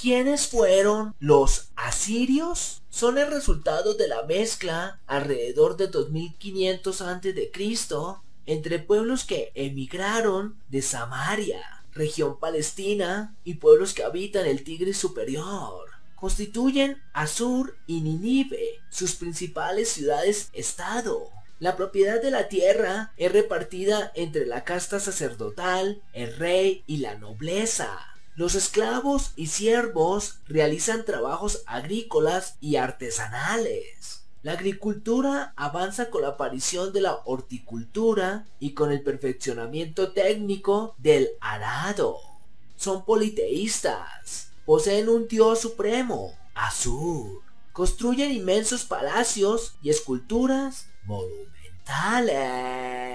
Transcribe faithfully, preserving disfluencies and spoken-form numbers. ¿Quiénes fueron los asirios? Son el resultado de la mezcla alrededor de dos mil quinientos antes de Cristo entre pueblos que emigraron de Samaria, región palestina, y pueblos que habitan el Tigris Superior. Constituyen Asur y Ninive, sus principales ciudades-estado. La propiedad de la tierra es repartida entre la casta sacerdotal, el rey y la nobleza. Los esclavos y siervos realizan trabajos agrícolas y artesanales. La agricultura avanza con la aparición de la horticultura y con el perfeccionamiento técnico del arado. Son politeístas. Poseen un dios supremo, Asur. Construyen inmensos palacios y esculturas monumentales.